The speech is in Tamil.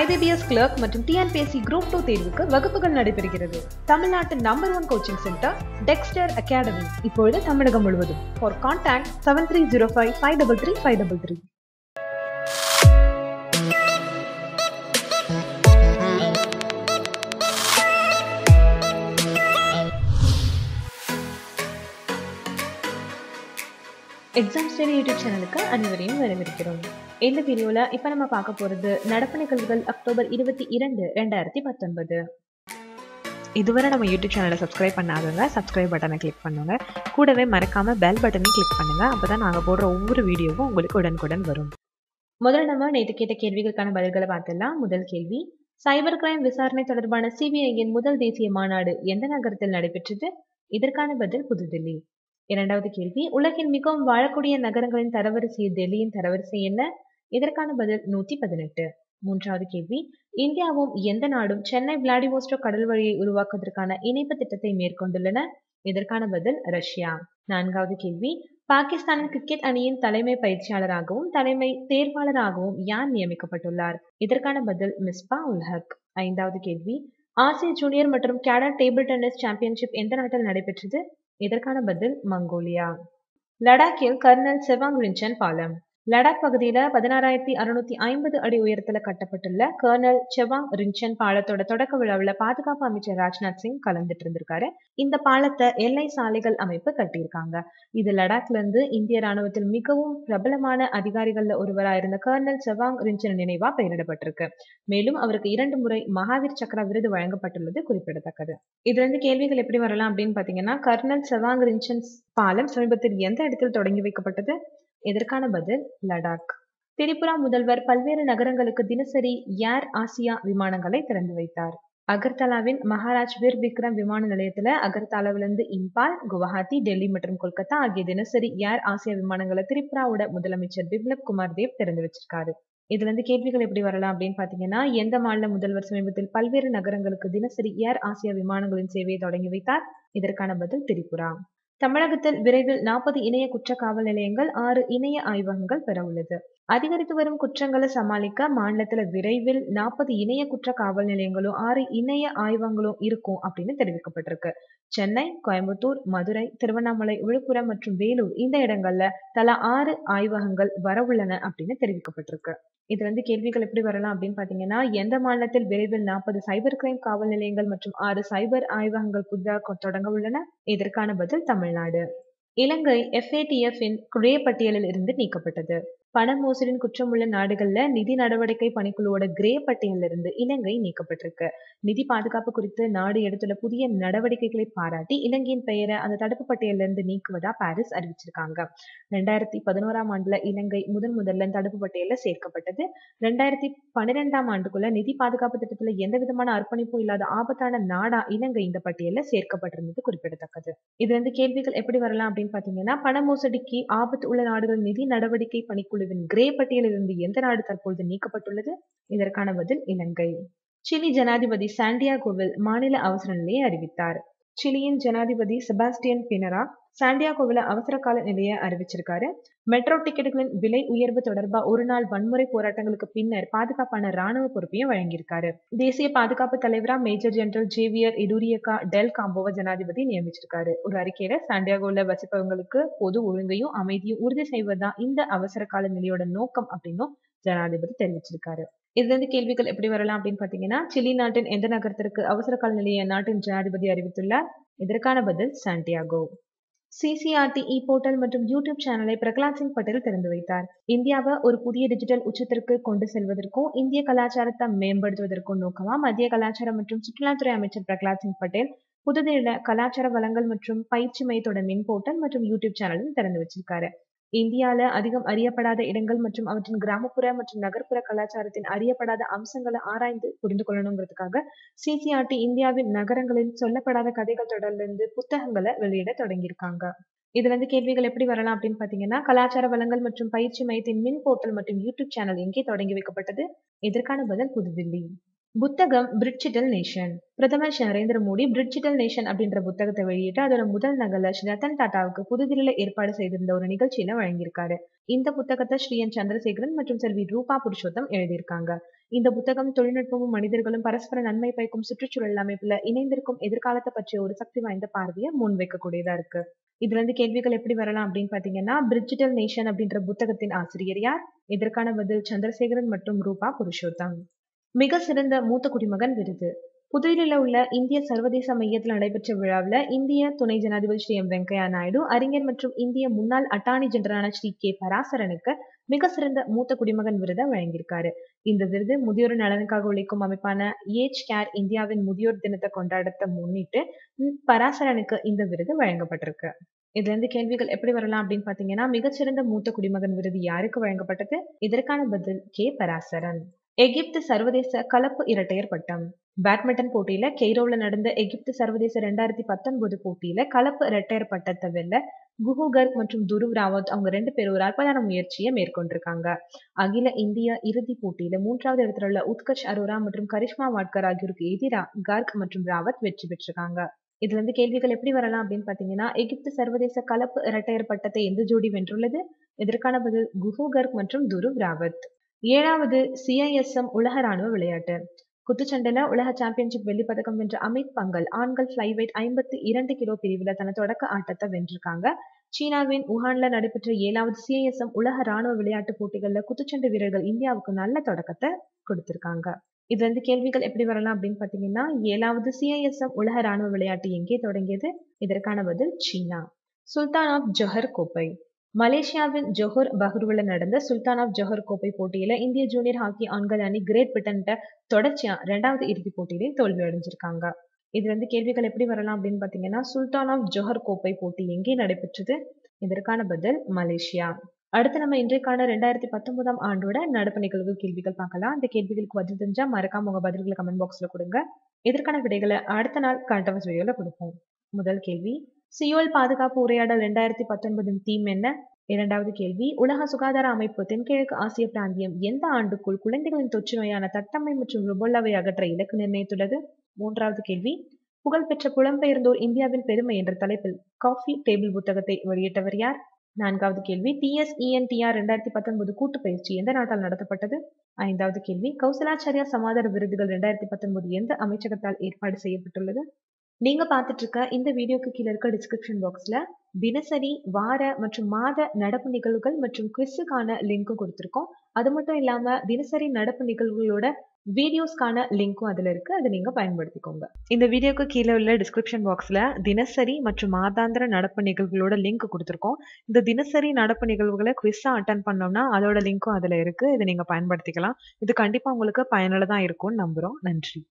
IBPS Clerk மற்றும் TNPC Group 2 தேர்வுக்கு வகுப்புகள் நடைபெறுகிறது. தமிழ்நாட்டின் No. 1 coaching centre Dexter Academy இப்பொழுது தமிழகம் முழுவதும். For contact 7305533533. Exam Study YouTube சேனலுக்கு அனைவரையும் வரவேற்கிறோம். இந்த வீடியோல இப்ப நம்ம பார்க்க போறது நடப்பு நிகழ்வுகள் அக்டோபர் 22 2019. இதுவரை நம்ம YouTube சேனலை சப்ஸ்கிரைப் பண்ணாதவங்க சப்ஸ்கிரைப் பட்டனை கிளிக் பண்ணுங்க. கூடவே மறக்காம பெல் பட்டனையும் கிளிக் பண்ணுங்க. அப்பதான் நாங்க போடுற ஒவ்வொரு வீடியோவும் உங்களுக்கு உடனுக்குடன் வரும். முதல்ல நம்ம நேத்து கேட்ட கேள்விகளுக்கான பதில்களை பார்த்துடலாம். முதல் கேள்வி, சைபர் கிரைம் விசாரணை தொடர்பான CBIயின் முதல் தேசிய மாநாடு எந்த நகரத்தில் நடைபெற்றது? இதற்கான பதில் புதுதில்லி. இரண்டாவது கேள்வி, உலகின் மிகவும் வாழக்கூடிய நகரங்களின் தரவரிசை டெல்லியின் தரவரிசை என்ன? இதற்கான பதில் 118. மூன்றாவது கேள்வி, இந்தியாவும் எந்த நாடும் சென்னை விளாடிவோஸ்டோக் கடல் வழியை உருவாக்குவதற்கான இணைப்பு திட்டத்தை மேற்கொண்டுள்ளன? இதற்கான பதில் ரஷ்யா. நான்காவது கேள்வி, பாகிஸ்தானின் கிரிக்கெட் அணியின் தலைமை பயிற்சியாளராகவும் தலைமை தேர்வாளராகவும் யார் நியமிக்கப்பட்டுள்ளார்? இதற்கான பதில் மிஸ்பா உல் ஹக். ஐந்தாவது கேள்வி, ஆசிய ஜூனியர் மற்றும் கேடட் டேபிள் டென்னிஸ் சாம்பியன்ஷிப் எந்த நாட்டில் நடைபெற்றது? இதற்கான பதில் மங்கோலியா. லடாக்கில் கர்னல் செவாங் ரிஞ்சன் பாலம். லடாக் பகுதியில 16,650 அடி உயரத்துல கட்டப்பட்டுள்ள கர்னல் செவாங் ரிஞ்சன் பாலத்தோட தொடக்க விழாவில் பாதுகாப்பு அமைச்சர் ராஜ்நாத் சிங் கலந்துட்டு இருந்திருக்காரு. இந்த பாலத்தை எல்லை சாலைகள் அமைப்பு கட்டியிருக்காங்க. இது லடாக்ல இருந்து இந்திய ராணுவத்தில் மிகவும் பிரபலமான அதிகாரிகள்ல ஒருவராக இருந்த கர்னல் செவாங் ரிஞ்சன் நினைவா பெயரிடப்பட்டிருக்கு. மேலும் அவருக்கு 2 முறை மகாவீர் சக்ரா விருது வழங்கப்பட்டுள்ளது குறிப்பிடத்தக்கது. இதுல இருந்து கேள்விகள் எப்படி வரலாம் அப்படின்னு பாத்தீங்கன்னா, கர்னல் செவாங் ரிஞ்சன் பாலம் சமீபத்தில் எந்த இடத்தில் தொடங்கி வைக்கப்பட்டது? இதற்கான பதில் லடாக். திரிபுரா முதல்வர் பல்வேறு நகரங்களுக்கு தினசரி ஏர் ஆசியா விமானங்களை திறந்து வைத்தார். அகர்தலாவின் மகாராஜ் வீர் விக்ரம் விமான நிலையத்துல அகர்தலாவிலிருந்து இம்பால், குவஹாத்தி, டெல்லி மற்றும் கொல்கத்தா ஆகிய தினசரி ஏர் ஆசியா விமானங்களை திரிபுராவோட முதலமைச்சர் பிப்லப் குமார் தேவ் திறந்து வச்சிருக்காரு. இதுல இருந்து கேள்விகள் எப்படி வரலாம் அப்படின்னு பாத்தீங்கன்னா, எந்த மாநில முதல்வர் சமீபத்தில் பல்வேறு நகரங்களுக்கு தினசரி ஏர் ஆசியா விமானங்களின் சேவையை தொடங்கி வைத்தார்? இதற்கான பதில் திரிபுரா. தமிழகத்தில் விரைவில் 40 இணைய குற்ற காவல் நிலையங்கள், 6 இணைய ஆய்வகங்கள் பெற உள்ளது. அதிகரித்து வரும் குற்றங்களை சமாளிக்க மாநிலத்துல விரைவில் 40 இணைய குற்ற காவல் நிலையங்களும் 6 இணைய ஆய்வகங்களும் இருக்கும் அப்படின்னு தெரிவிக்கப்பட்டிருக்கு. சென்னை, கோயம்புத்தூர், மதுரை, திருவண்ணாமலை, விழுப்புரம் மற்றும் வேலூர் இந்த இடங்கள்ல தலா 6 ஆய்வகங்கள் வரவுள்ளன அப்படின்னு தெரிவிக்கப்பட்டிருக்கு. இதுல இருந்து கேள்விகள் எப்படி வரலாம் அப்படின்னு பாத்தீங்கன்னா, எந்த மாநிலத்தில் விரைவில் 40 சைபர் கிரைம் காவல் நிலையங்கள் மற்றும் 6 சைபர் ஆய்வகங்கள் புதிதாக தொடங்க உள்ளன? இதற்கான பதில் தமிழ்நாடு. இலங்கை FATF இன் கிரே பட்டியலில் இருந்து நீக்கப்பட்டது. பண மோசடியின் குற்றமுள்ள நாடுகள்ல நிதி நடவடிக்கை பணிக்குழுவோட கிரே பட்டியலில் இருந்து இலங்கை நீக்கப்பட்டிருக்கு. நிதி பாதுகாப்பு குறித்து நாடு எடுத்துள்ள புதிய நடவடிக்கைகளை பாராட்டி இலங்கையின் பெயரை அந்த தடுப்பு பட்டியலில் இருந்து நீக்குவதா பாரிஸ் அறிவிச்சிருக்காங்க. 2011 ஆண்டுல இலங்கை முதல்ல தடுப்பு பட்டியலில் சேர்க்கப்பட்டது. 2012ஆம் ஆண்டுக்குள்ள நிதி பாதுகாப்பு திட்டத்துல எந்த விதமான அர்ப்பணிப்பும் இல்லாத ஆபத்தான நாடா இலங்கை இந்த பட்டியலில் சேர்க்கப்பட்டிருந்தது குறிப்பிடத்தக்கது. இதுல இருந்து கேள்விகள் எப்படி வரலாம் அப்படின்னு பாத்தீங்கன்னா, பண மோசடிக்கு ஆபத்து உள்ள நாடுகள் நிதி நடவடிக்கை பணிக்குழு கிரே பட்டியலிலிருந்து எந்த நாடு தற்பொழுது நீக்கப்பட்டுள்ளது? இதற்கான பதில் இலங்கை. சிலி ஜனாதிபதி சாண்டியாகோவில் மாநில அவசர நிலையை அறிவித்தார். சிலியின் ஜனாதிபதி செபாஸ்டியன் பினரா சாண்டியாகோவில அவசர கால நிலையை அறிவிச்சிருக்காரு. மெட்ரோ டிக்கெட்டுகளின் விலை உயர்வு தொடர்பா ஒரு நாள் வன்முறை போராட்டங்களுக்கு பின்னர் பாதுகாப்பான ராணுவ பொறுப்பையும் வழங்கியிருக்காரு. தேசிய பாதுகாப்பு தலைவரா major general Javier Iturriaga del காம்போவ ஜனாதிபதி நியமிச்சிருக்காரு. ஒரு அறிக்கையில சாண்டியாகோவில வசிப்பவங்களுக்கு பொது ஒழுங்கையும் அமைதியும் உறுதி செய்வதுதான் இந்த அவசர கால நிலையோட நோக்கம் அப்படின்னும் ஜனாதிபதி தெரிவிச்சிருக்காரு. இதுல இருந்து கேள்விகள் எப்படி வரலாம் அப்படின்னு பாத்தீங்கன்னா, சிலி நாட்டின் எந்த நகரத்திற்கு அவசர கால நிலையை நாட்டின் ஜனாதிபதி அறிவித்துள்ளார்? இதற்கான பதில் சாண்டியாகோ. CCRT போர்ட்டல் மற்றும் யூடியூப் சேனலை பிரகலாத் சிங் பட்டேல் திறந்து வைத்தார். இந்தியாவை ஒரு புதிய டிஜிட்டல் உச்சத்திற்கு கொண்டு செல்வதற்கும் இந்திய கலாச்சாரத்தை மேம்படுத்துவதற்கும் நோக்கமா மத்திய கலாச்சாரம் மற்றும் சுற்றுலாத்துறை அமைச்சர் பிரகலாத் சிங் பட்டேல் புதுதில்லியில கலாச்சார வளங்கள் மற்றும் பயிற்சி மையத்தோட மென் போர்ட்டல் மற்றும் யூடியூப் சேனலும் திறந்து வச்சிருக்காரு. இந்தியால அதிகம் அறியப்படாத இடங்கள் மற்றும் அவற்றின் கிராமப்புற மற்றும் நகர்ப்புற கலாச்சாரத்தின் அறியப்படாத அம்சங்களை ஆராய்ந்து புரிந்து கொள்ளணுங்கிறதுக்காக CCRT இந்தியாவின் நகரங்களில் சொல்லப்படாத கதைகள் தொடர்ந்து புத்தகங்களை வெளியிட தொடங்கியிருக்காங்க. இதுல இருந்து கேள்விகள் எப்படி வரலாம் அப்படின்னு பாத்தீங்கன்னா, கலாச்சார வளங்கள் மற்றும் பயிற்சி மையத்தின் மின் போர்ட்டல் மற்றும் யூடியூப் சேனல் எங்கே தொடங்கி வைக்கப்பட்டது? இதற்கான பதில் புதுதில்லி. புத்தகம் பிரிட்ஜிட்டல் நேஷன். பிரதமர் நரேந்திர மோடி பிரிட்ஜிட்டல் நேஷன் அப்படின்ற புத்தகத்தை வெளியிட்டு அதோட முதல் நகலை ரத்தன் டாட்டாவுக்கு புதுதில்லியில ஏற்பாடு செய்திருந்த ஒரு நிகழ்ச்சியில வழங்கியிருக்காரு. இந்த புத்தகத்தை ஸ்ரீ என் சந்திரசேகரன் மற்றும் செல்வி ரூபா புருஷோத்தம் எழுதியிருக்காங்க. இந்த புத்தகம் தொழில்நுட்பமும் மனிதர்களும் பரஸ்பர நன்மை பயக்கும் சுற்றுச்சூழல் அமைப்புல இணைந்திருக்கும் எதிர்காலத்தை பற்றிய ஒரு சக்தி வாய்ந்த பார்வையை முன்வைக்கக்கூடியதா இருக்கு. இதுல இருந்து கேள்விகள் எப்படி வரலாம் அப்படின்னு பாத்தீங்கன்னா, பிரிஜிட்டல் நேஷன் அப்படின்ற புத்தகத்தின் ஆசிரியர் யார்? இதற்கான பதில் சந்திரசேகரன் மற்றும் ரூபா புருஷோத்தம். மிக சிறந்த மூத்த குடிமகன் விருது. புதுதில்லியில உள்ள இந்திய சர்வதேச மையத்தில் நடைபெற்ற விழாவில் இந்திய துணை ஜனாதிபதி ஸ்ரீ எம் வெங்கையா நாயுடு, அறிஞர் மற்றும் இந்திய முன்னாள் அட்டார்னி ஜெனரலான ஸ்ரீ கே பராசரனுக்கு மிக சிறந்த மூத்த குடிமகன் விருதை வழங்கியிருக்காரு. இந்த விருது முதியோர் நலனுக்காக உழைக்கும் அமைப்பான ஏஜ் கேர் இந்தியாவின் முதியோர் தினத்தை கொண்டாடத்தை முன்னிட்டு பராசரனுக்கு இந்த விருது வழங்கப்பட்டிருக்கு. இதுல இருந்து கேள்விகள் எப்படி வரலாம் அப்படின்னு பாத்தீங்கன்னா, மிகச்சிறந்த மூத்த குடிமகன் விருது யாருக்கு வழங்கப்பட்டது? இதற்கான பதில் கே பராசரன். எகிப்து சர்வதேச கலப்பு இரட்டையர் பட்டம். பேட்மிண்டன் போட்டியில கெய்ரோவில் நடந்த எகிப்து சர்வதேச 2019 போட்டியில கலப்பு இரட்டையர் பட்டத்தை வெல்ல குஹு கர்க் மற்றும் துருவ் ராவத் அவங்க 2 பேரும் ஒரு அற்புதமான முயற்சியை மேற்கொண்டிருக்காங்க. அகில இந்திய இறுதி போட்டியில 3வது இடத்துல உள்ள உத்கர்ஷ் அரோரா மற்றும் கரிஷ்மா வாட்கர் ஆகியோருக்கு எதிராக கர்க் மற்றும் ராவத் வெற்றி பெற்றிருக்காங்க. இதுல இருந்து கேள்விகள் எப்படி வரலாம் அப்படின்னு பாத்தீங்கன்னா, எகிப்து சர்வதேச கலப்பு இரட்டையர் பட்டத்தை எந்த ஜோடி வென்றுள்ளது? இதற்கான பதில் குஹு கர்க் மற்றும் துருவ் ராவத். 7வது CISM உலக ராணுவ விளையாட்டு. குத்துச்சண்டையில உலக சாம்பியன்ஷிப் வெள்ளி பதக்கம் வென்ற அமித் பங்கல் ஆண்கள் ஃபிளைவெயிட் 52 கிலோ பிரிவில் தன தொடக்க ஆட்டத்தை வென்றிருக்காங்க. சீனாவின் உஹான்ல நடைபெற்ற 7வது CISM உலக ராணுவ விளையாட்டு போட்டிகள்ல குத்துச்சண்டை வீரர்கள் இந்தியாவுக்கு நல்ல தொடக்கத்தை கொடுத்திருக்காங்க. இதுல இருந்து கேள்விகள் எப்படி வரலாம் அப்படின்னு பாத்தீங்கன்னா, 7வது CISM உலக ராணுவ விளையாட்டு எங்கே தொடங்கியது? இதற்கான பதில் சீனா. சுல்தான் ஆஃப் ஜொஹர் கோப்பை. மலேசியாவின் ஜொஹர் பஹ்ரூல நடந்த சுல்தான் ஆஃப் ஜொஹர் கோப்பை போட்டியில இந்திய ஜூனியர் ஹாக்கி ஆண்கள் அணி கிரேட் பிரிட்டன் தொடர்ச்சியா 2வது இறுதி போட்டியிலையும் தோல்வி அடைஞ்சிருக்காங்க. இதுல இருந்து கேள்விகள் எப்படி வரலாம் அப்படின்னு பாத்தீங்கன்னா, சுல்தான் ஆஃப் ஜொஹர் கோப்பை போட்டி எங்கே நடைபெற்றது? இதற்கான பதில் மலேசியா. அடுத்து நம்ம இன்றைக்கான 2019 ஆண்டோட நடப்பு நிகழ்வு கேள்விகள் பார்க்கலாம். இந்த கேள்விகளுக்கு பதில் தெரிஞ்சா மறக்காம உங்க பதில்களை கமெண்ட் பாக்ஸ்ல கொடுங்க. இதற்கான விடைகளை அடுத்த நாள் கண்டவஸ் வீடியோல கொடுப்போம். முதல் கேள்வி, சியோல் பாதுகாப்பு உரையாடல் 2019 தீம் என்ன? 2வது கேள்வி, உலக சுகாதார அமைப்பு தென்கிழக்கு ஆசிய பிராந்தியம் எந்த ஆண்டுக்குள் குழந்தைகளின் தொற்று நோயான தட்டம்மை மற்றும் ருபோலாவை அகற்ற இலக்கு நிர்ணயித்துள்ளது? 3வது கேள்வி, புகழ்பெற்ற புலம்பெயர்ந்தோர் இந்தியாவின் பெருமை என்ற தலைப்பில் காஃபி டேபிள் புத்தகத்தை வெளியிட்டவர் யார்? 4வது கேள்வி, TSENTR 2019 கூட்டு பயிற்சி எந்த நாட்டால் நடத்தப்பட்டது? 5வது கேள்வி, கௌசலாச்சாரியா சமாதார விருதுகள் 2019 எந்த அமைச்சகத்தால் ஏற்பாடு செய்யப்பட்டுள்ளது? நீங்க பார்த்துட்டு இருக்க இந்த வீடியோக்கு கீழே இருக்க டிஸ்கிரிப்ஷன் பாக்ஸ்ல தினசரி, வார மற்றும் மாத நடப்பு நிகழ்வுகள் மற்றும் குவிஸுக்கான லிங்க்கும் கொடுத்துருக்கோம். அது மட்டும் இல்லாம தினசரி நடப்பு நிகழ்வுகளோட வீடியோஸ்க்கான லிங்க்கும் அதுல இருக்கு. அதை நீங்க பயன்படுத்திக்கோங்க. இந்த வீடியோக்கு கீழே உள்ள டிஸ்கிரிப்ஷன் பாக்ஸ்ல தினசரி மற்றும் மாதாந்திர நடப்பு நிகழ்வுகளோட லிங்க் கொடுத்துருக்கோம். இந்த தினசரி நடப்பு நிகழ்வுகளை குவிஸா அட்டன் பண்ணோம்னா அதோட லிங்க்கும் அதுல இருக்கு. இதை நீங்க பயன்படுத்திக்கலாம். இது கண்டிப்பா உங்களுக்கு பயனுள்ளதா இருக்கும்னு நம்புறோம். நன்றி.